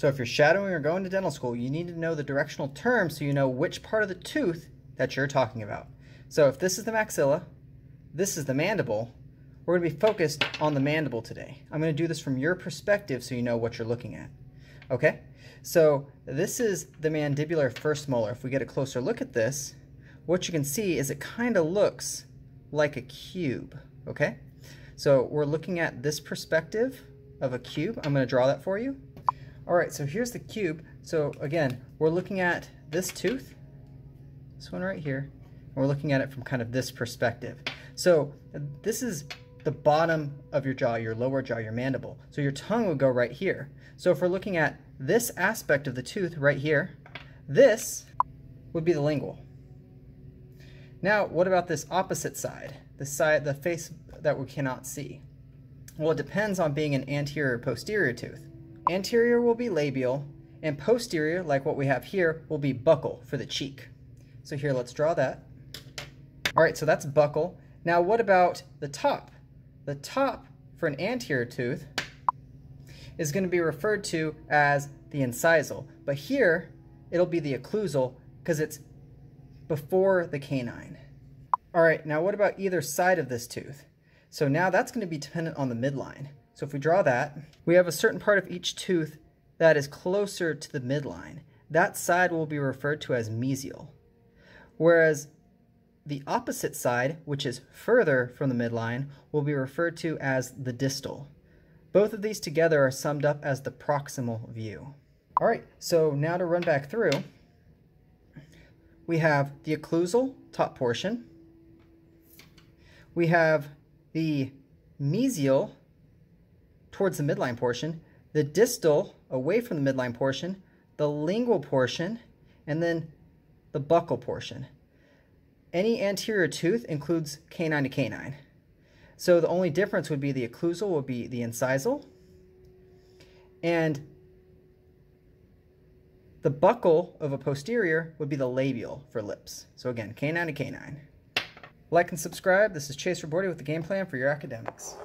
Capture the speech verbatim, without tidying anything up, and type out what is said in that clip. So if you're shadowing or going to dental school, you need to know the directional term so you know which part of the tooth that you're talking about. So if this is the maxilla, this is the mandible, we're going to be focused on the mandible today. I'm going to do this from your perspective so you know what you're looking at. Okay, so this is the mandibular first molar. If we get a closer look at this, what you can see is it kind of looks like a cube, okay? So we're looking at this perspective of a cube. I'm going to draw that for you. All right, so here's the cube. So again, we're looking at this tooth, this one right here, and we're looking at it from kind of this perspective. So this is the bottom of your jaw, your lower jaw, your mandible. So your tongue would go right here. So if we're looking at this aspect of the tooth right here, this would be the lingual. Now, what about this opposite side, the side, the face that we cannot see? Well, it depends on being an anterior or posterior tooth. Anterior will be labial, and posterior, like what we have here, will be buccal for the cheek. So here, let's draw that. All right, so that's buccal. Now, what about the top? The top for an anterior tooth is going to be referred to as the incisal, but here it'll be the occlusal because it's before the canine. All right, now what about either side of this tooth? So now that's going to be dependent on the midline. So if we draw that, we have a certain part of each tooth that is closer to the midline. That side will be referred to as mesial, whereas the opposite side, which is further from the midline, will be referred to as the distal. Both of these together are summed up as the proximal view. All right, so now to run back through, we have the occlusal top portion, we have the mesial towards the midline portion, the distal away from the midline portion, the lingual portion, and then the buccal portion. Any anterior tooth includes canine to canine. So the only difference would be the occlusal would be the incisal, and the buccal of a posterior would be the labial for lips. So again, canine to canine. Like and subscribe. This is Chase Ribordy with the Game Plan for your academics.